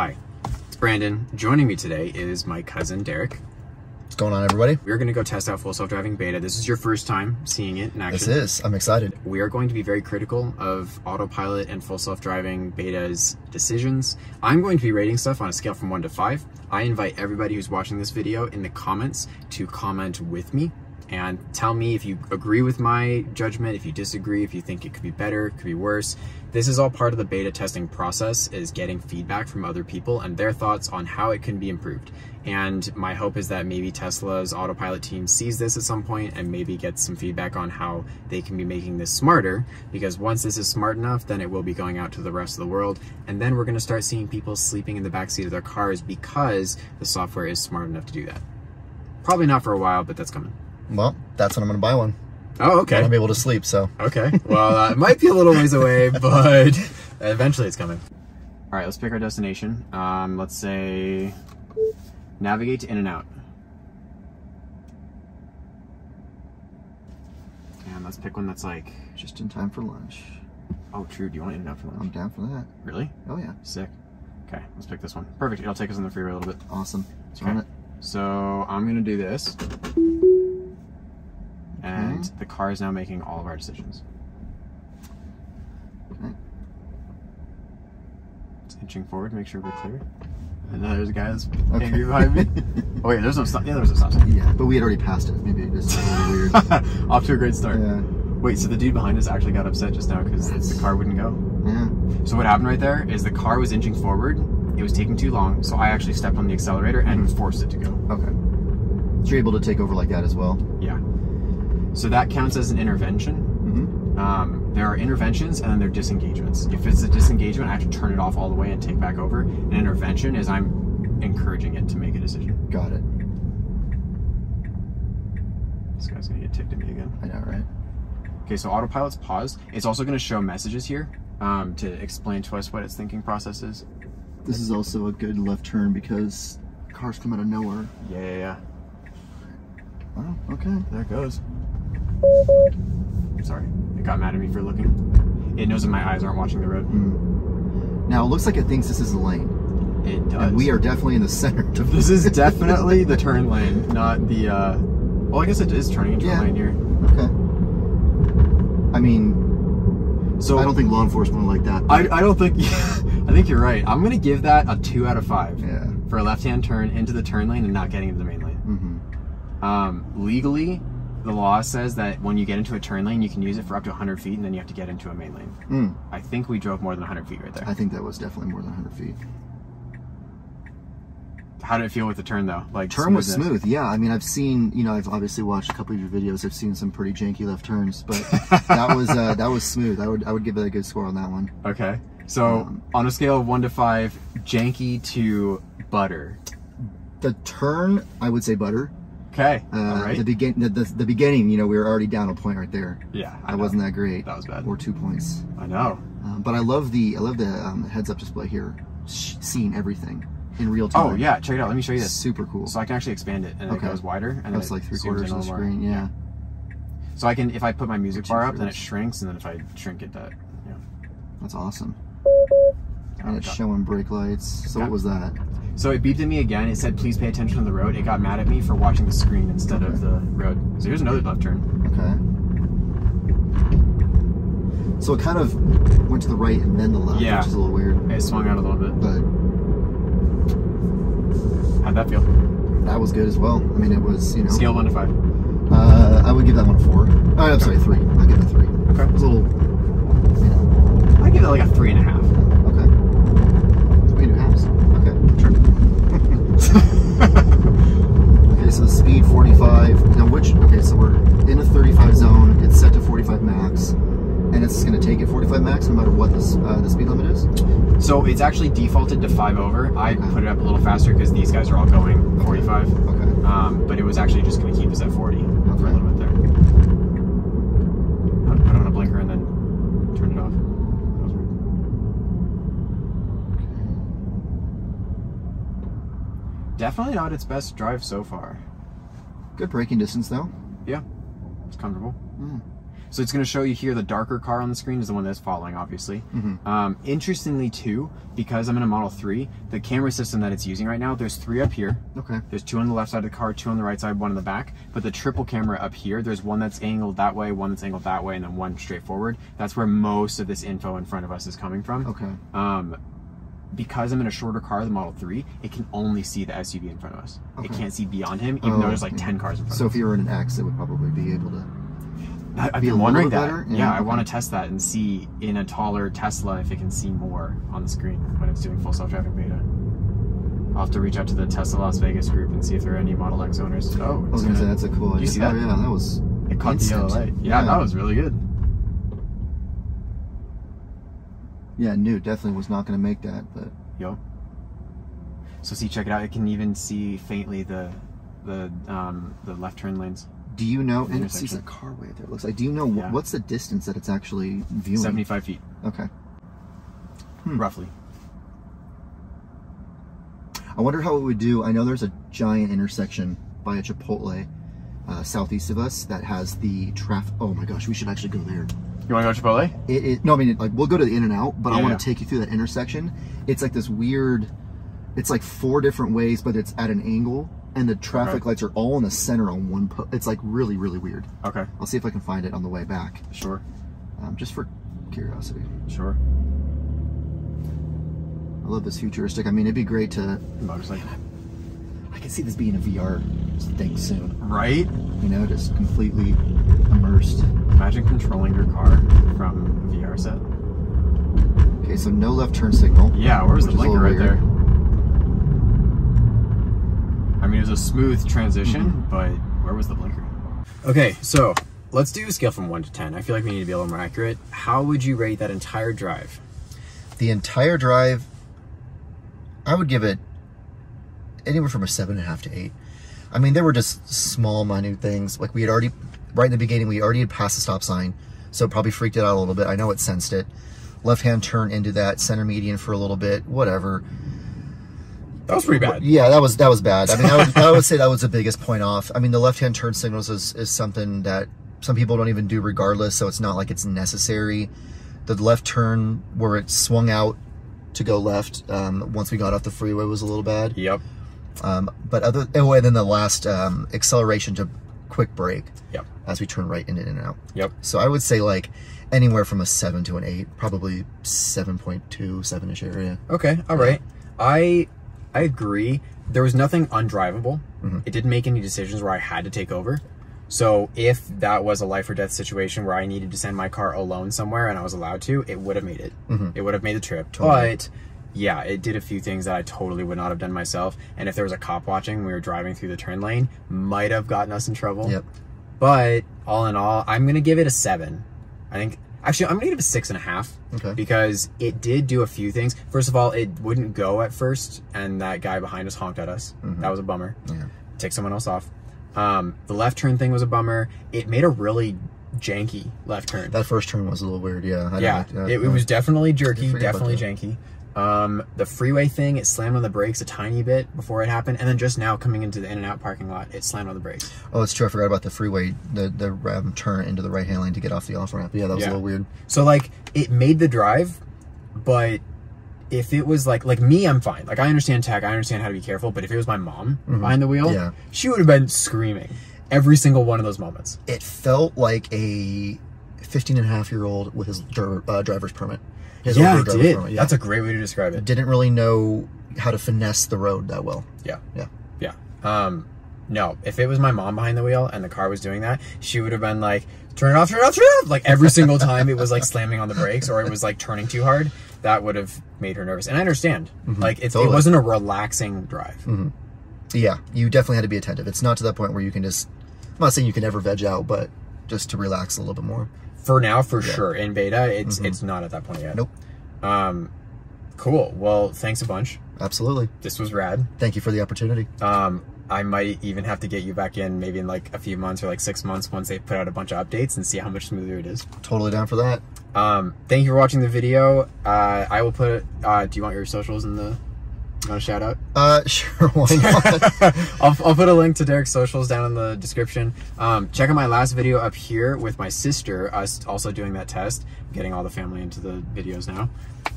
Hi, it's Brandon. Joining me today is my cousin, Derek. What's going on, everybody? We're going to go test out Full Self Driving Beta. This is your first time seeing it in action. This is. I'm excited. We are going to be very critical of Autopilot and Full Self Driving Beta's decisions. I'm going to be rating stuff on a scale from 1 to 5. I invite everybody who's watching this video in the comments to comment with me and tell me if you agree with my judgment, if you disagree, if you think it could be better, it could be worse. This is all part of the beta testing process, is getting feedback from other people and their thoughts on how it can be improved. And my hope is that maybe Tesla's Autopilot team sees this at some point and maybe gets some feedback on how they can be making this smarter, because once this is smart enough, then it will be going out to the rest of the world. And then we're gonna start seeing people sleeping in the backseat of their cars because the software is smart enough to do that. Probably not for a while, but that's coming. Well, that's when I'm going to buy one. Oh, okay. I want to be able to sleep, so. Okay. Well, it might be a little ways away, but eventually it's coming. All right, let's pick our destination. Let's say navigate to In-N-Out. And let's pick one that's like... just in time for lunch. Oh, true. Do you want In-N-Out for lunch? I'm down for that. Really? Oh, yeah. Sick. Okay, let's pick this one. Perfect. It'll take us on the freeway a little bit. Awesome. Let's run it. So I'm going to do this. And the car is now making all of our decisions. Okay. It's inching forward, make sure we're clear. And now there's a guy that's angry behind me. Oh wait, there's no stop. Yeah, there's no stop sign. Yeah, but we had already passed it. Maybe it just sounded weird. Off to a great start. Yeah. Wait, so the dude behind us actually got upset just now because the car wouldn't go? Yeah. So what happened right there is the car was inching forward. It was taking too long, so I actually stepped on the accelerator and forced it to go. Okay. So you're able to take over like that as well? Yeah. So that counts as an intervention. Mm-hmm. There are interventions and then there are disengagements. If it's a disengagement, I have to turn it off all the way and take back over. An intervention is I'm encouraging it to make a decision. Got it. This guy's gonna get ticked at me again. I know, right? Okay, so Autopilot's paused. It's also gonna show messages here to explain to us what its thinking process is. This is also a good left turn because cars come out of nowhere. Yeah, yeah, yeah. Oh, okay. There it goes. Sorry, it got mad at me for looking. It knows that my eyes aren't watching the road. Mm. Now it looks like it thinks this is the lane. It does. And we are definitely in the center. This is definitely the turn lane, not the. Well, I guess it is turning into a lane here. Okay. I mean, so I don't think law enforcement like that. I don't think. I think you're right. I'm gonna give that a 2 out of 5. Yeah. For a left-hand turn into the turn lane and not getting into the main lane. Mm-hmm. Legally, the law says that when you get into a turn lane, you can use it for up to 100 feet, and then you have to get into a main lane. Mm. I think we drove more than 100 feet right there. I think that was definitely more than 100 feet. How did it feel with the turn, though? Like, turn was smooth, yeah. I mean, I've seen, you know, I've obviously watched a couple of your videos. I've seen some pretty janky left turns, but that was smooth. I would give it a good score on that one. Okay. So, on a scale of 1 to 5, janky to butter. The turn, I would say butter. Okay. All right. The beginning, you know, we were already down a point right there. Yeah. I wasn't that great. That was bad. Or 2 points. I know. But I love the heads up display here, seeing everything in real time. Oh yeah, check it out. Let me show you this. Super cool. So I can actually expand it, and it goes wider, and that's like 3/4 of the screen. Yeah. So I can, if I put my music bar up, then it shrinks, and then if I shrink it, that. Yeah. That's awesome. And it's showing brake lights. So what was that? So it beeped at me again. It said, please pay attention to the road. It got mad at me for watching the screen instead of the road. So here's another left turn. Okay. So it kind of went to the right and then the left, which is a little weird. It swung out a little bit. But how'd that feel? That was good as well. I mean, it was, you know. Scale 1 to 5. I would give that one a 4. Oh, I'm sorry, 3. I'll give it a 3. Okay. It was a little, you know. I'd give it like a 3.5. Okay, so speed 45. Now so we're in a 35 zone. It's set to 45 max, and it's going to take it 45 max no matter what this, the speed limit is? So it's actually defaulted to 5 over. I put it up a little faster because these guys are all going 45. Okay. But it was actually just going to keep us at 40 for a little bit there. I'll put on a blinker and then turn it off. Definitely not its best drive so far. Good braking distance though. Yeah, it's comfortable. Mm. So it's going to show you here the darker car on the screen is the one that's following, obviously. Mm-hmm. Interestingly, too, because I'm in a Model 3, the camera system that it's using right now, there's three up here. Okay. There's two on the left side of the car, two on the right side, one in the back. But the triple camera up here, there's one that's angled that way, one that's angled that way, and then one straight forward. That's where most of this info in front of us is coming from. Okay. Because I'm in a shorter car, the Model 3, it can only see the SUV in front of us. Okay. It can't see beyond him, even though there's like 10 cars in front of us. So if you were in an X, it would probably be able to... I've been wondering that. Yeah, yeah, I want to test that and see in a taller Tesla if it can see more on the screen when it's doing full self-driving beta. I'll have to reach out to the Tesla Las Vegas group and see if there are any Model X owners. Oh, I was going to say, that's a cool idea. You see that? Oh, yeah, that was... It caught the yellow light. Yeah, that was really good. Yeah, I knew definitely was not going to make that, but... Yo. So see, check it out. It can even see faintly the left turn lanes. Do you know, and it sees a car way up there, it looks like, do you know, what's the distance that it's actually viewing? 75 feet. Okay. Roughly. I wonder how it would do, I know there's a giant intersection by a Chipotle southeast of us that has the traffic, oh my gosh, we should actually go there. You want to go to Chipotle? No, I mean, like, we'll go to the In-N-Out, but I want to take you through that intersection. It's like this weird, it's like four different ways, but it's at an angle. And the traffic lights are all in the center on one post. It's like really, really weird. Okay. I'll see if I can find it on the way back. Sure. Just for curiosity. Sure. I love this futuristic. I mean, it'd be great to... Motorcycle. I can see this being a VR thing soon. Right? You know, just completely immersed. Imagine controlling your car from a VR set. Okay, so no left turn signal. Yeah, where's the blinker right there? I mean, it was a smooth transition, but where was the blinker? Okay, so let's do a scale from 1 to 10. I feel like we need to be a little more accurate. How would you rate that entire drive? The entire drive, I would give it anywhere from a 7.5 to 8. I mean, there were just small, minute things. Like we had already, right in the beginning, we already had passed the stop sign, so it probably freaked it out a little bit. I know it sensed it. Left-hand turn into that center median for a little bit, whatever. That was pretty bad. Yeah, that was bad. I mean, I would say that was the biggest point off. I mean, the left-hand turn signals is something that some people don't even do regardless, so it's not like it's necessary. The left turn where it swung out to go left once we got off the freeway was a little bad. Yep. And then the last acceleration to quick brake. Yep. As we turn right in and out. Yep. So I would say like anywhere from a 7 to an 8, probably 7.2, 7-ish area. Okay. All right. I agree. There was nothing undrivable. It didn't make any decisions where I had to take over. So if that was a life or death situation where I needed to send my car alone somewhere and I was allowed to, it would have made it. It would have made the trip. Totally. But yeah, it did a few things that I totally would not have done myself. And if there was a cop watching when we were driving through the turn lane, might have gotten us in trouble. Yep. But all in all, I'm going to give it a 7. I think... Actually, I'm going to give it a 6.5 because it did do a few things. First of all, it wouldn't go at first, and that guy behind us honked at us. That was a bummer. Yeah. Take someone else off. The left turn thing was a bummer. It made a really janky left turn. That first turn was a little weird, yeah. It was definitely jerky, definitely janky. The freeway thing, it slammed on the brakes a tiny bit before it happened, and then just now coming into the In-N-Out parking lot, it slammed on the brakes. Oh, that's true. I forgot about the freeway, the turn into the right-hand lane to get off the off-ramp. Yeah, that was a little weird. So, like, it made the drive, but if it was, like me, I'm fine. Like, I understand tech, I understand how to be careful, but if it was my mom behind the wheel, she would have been screaming every single one of those moments. It felt like a 15-and-a-half-year-old with his driver's permit. Yeah, it did. Yeah. That's a great way to describe it. Didn't really know how to finesse the road that well. Yeah. Yeah. Yeah. No, if it was my mom behind the wheel and the car was doing that, she would have been like, turn it off, turn it off, turn it off. Like every single time it was like slamming on the brakes or it was like turning too hard, that would have made her nervous. And I understand. It wasn't a relaxing drive. Yeah, you definitely had to be attentive. It's not to that point where you can just, I'm not saying you can ever veg out, but just to relax a little bit more. For now, for sure. In beta, it's not at that point yet. Nope. Cool. Well, thanks a bunch. Absolutely. This was rad. Thank you for the opportunity. I might even have to get you back in maybe in like a few months or like 6 months once they put out a bunch of updates and see how much smoother it is. Totally down for that. Thank you for watching the video. I will put, do you want your socials in the... You want a shout out? Sure, why not? I'll put a link to Derek's socials down in the description. Check out my last video up here with my sister, us also doing that test. I'm getting all the family into the videos now.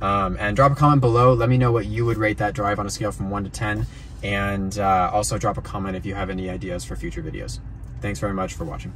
And drop a comment below. Let me know what you would rate that drive on a scale from 1 to 10. And also drop a comment if you have any ideas for future videos. Thanks very much for watching.